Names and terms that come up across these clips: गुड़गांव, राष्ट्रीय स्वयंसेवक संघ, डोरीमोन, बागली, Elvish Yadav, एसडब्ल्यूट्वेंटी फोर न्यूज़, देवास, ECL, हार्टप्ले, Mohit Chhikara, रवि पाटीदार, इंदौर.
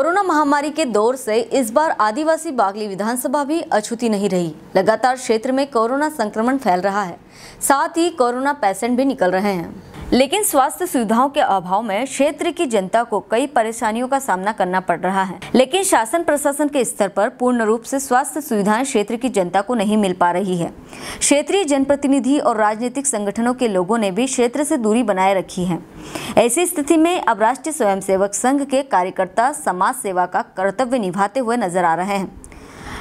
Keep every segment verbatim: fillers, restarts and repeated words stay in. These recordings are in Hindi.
कोरोना महामारी के दौर से इस बार आदिवासी बागली विधानसभा भी अछूती नहीं रही। लगातार क्षेत्र में कोरोना संक्रमण फैल रहा है, साथ ही कोरोना पेशेंट भी निकल रहे हैं, लेकिन स्वास्थ्य सुविधाओं के अभाव में क्षेत्र की जनता को कई परेशानियों का सामना करना पड़ रहा है। लेकिन शासन प्रशासन के स्तर पर पूर्ण रूप से स्वास्थ्य सुविधाएं क्षेत्र की जनता को नहीं मिल पा रही है। क्षेत्रीय जनप्रतिनिधि और राजनीतिक संगठनों के लोगों ने भी क्षेत्र से दूरी बनाए रखी है। ऐसी स्थिति में अब राष्ट्रीय स्वयंसेवक संघ के कार्यकर्ता समाज सेवा का कर्तव्य निभाते हुए नजर आ रहे हैं।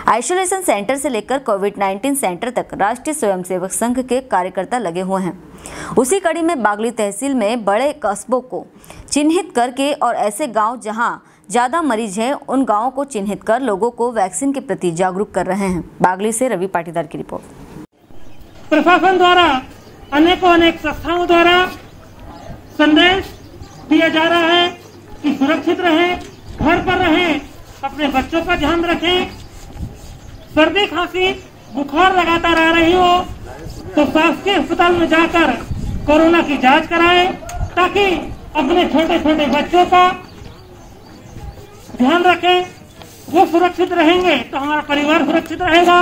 आइसोलेशन सेंटर से लेकर कोविड उन्नीस सेंटर तक राष्ट्रीय स्वयंसेवक संघ के कार्यकर्ता लगे हुए हैं। उसी कड़ी में बागली तहसील में बड़े कस्बों को चिन्हित करके और ऐसे गांव जहां ज़्यादा मरीज हैं उन गांवों को चिन्हित कर लोगों को वैक्सीन के प्रति जागरूक कर रहे हैं। बागली से रवि पाटीदार की रिपोर्ट। प्रशासन द्वारा अनेकों अनेक संस्थाओं द्वारा संदेश दिया जा रहा है कि सुरक्षित रहे, घर पर रहे, अपने बच्चों का ध्यान रखें। सर्दी खांसी बुखार लगातार आ रही हो तो शासकीय अस्पताल में जाकर कोरोना की जांच कराएं, ताकि अपने छोटे छोटे बच्चों का ध्यान रखें। वो सुरक्षित रहेंगे तो हमारा परिवार सुरक्षित रहेगा।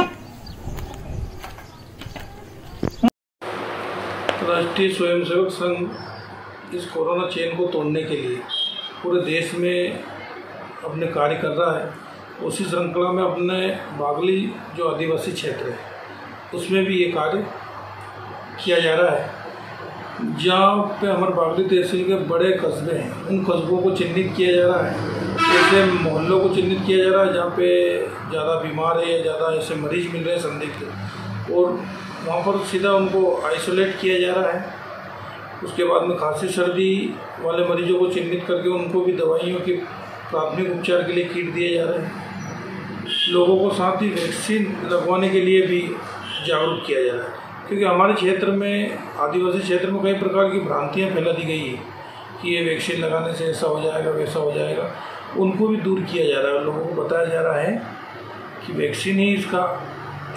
राष्ट्रीय स्वयंसेवक संघ इस कोरोना चेन को तोड़ने के लिए पूरे देश में अपने कार्य कर रहा है। उसी श्रृंखला में अपने बागली जो आदिवासी क्षेत्र है उसमें भी ये कार्य किया जा रहा है। जहाँ पे हमारे बागली तहसील के बड़े कस्बे हैं उन कस्बों को चिन्हित किया जा रहा है। जैसे मोहल्लों को चिन्हित किया जा रहा है जहाँ पे ज़्यादा बीमार है या ज़्यादा ऐसे मरीज मिल रहे हैं संदिग्ध, और वहाँ पर सीधा उनको आइसोलेट किया जा रहा है। उसके बाद में खांसी सर्दी वाले मरीजों को चिन्हित करके उनको भी दवाइयों की प्राथमिक उपचार के लिए किट दिए जा रहे हैं। लोगों को साथ ही वैक्सीन लगवाने के लिए भी जागरूक किया जा रहा है, क्योंकि हमारे क्षेत्र में आदिवासी क्षेत्र में कई प्रकार की भ्रांतियाँ फैला दी गई है कि ये वैक्सीन लगाने से ऐसा हो जाएगा वैसा हो जाएगा। उनको भी दूर किया जा रहा है, लोगों को बताया जा रहा है कि वैक्सीन ही इसका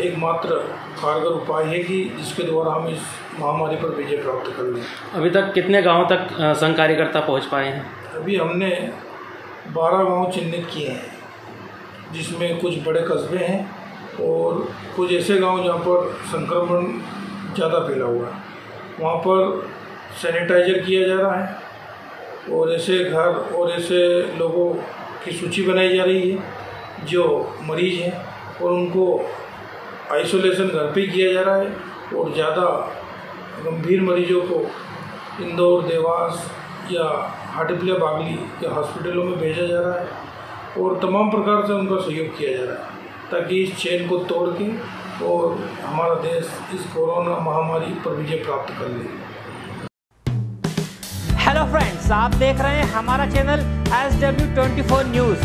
एकमात्र कारगर उपाय है कि जिसके द्वारा हम इस महामारी पर विजय प्राप्त कर लें। अभी तक कितने गाँव तक संघ कार्यकर्ता पहुँच पाए हैं? अभी हमने बारह गाँव चिन्हित किए हैं, जिसमें कुछ बड़े कस्बे हैं और कुछ ऐसे गांव जहां पर संक्रमण ज़्यादा फैला हुआ है। वहां पर सैनिटाइजर किया जा रहा है और ऐसे घर और ऐसे लोगों की सूची बनाई जा रही है जो मरीज हैं, और उनको आइसोलेशन घर पे किया जा रहा है। और ज़्यादा गंभीर मरीजों को इंदौर, देवास या हार्टप्ले बागली के हॉस्पिटलों में भेजा जा रहा है और तमाम प्रकार से उनका सहयोग किया जा रहा है, ताकि इस चेन को तोड़ के और हमारा देश इस कोरोना महामारी पर विजय प्राप्त कर ले। हेलो फ्रेंड्स, आप देख रहे हैं हमारा चैनल एसडब्ल्यूट्वेंटी फोर न्यूज़।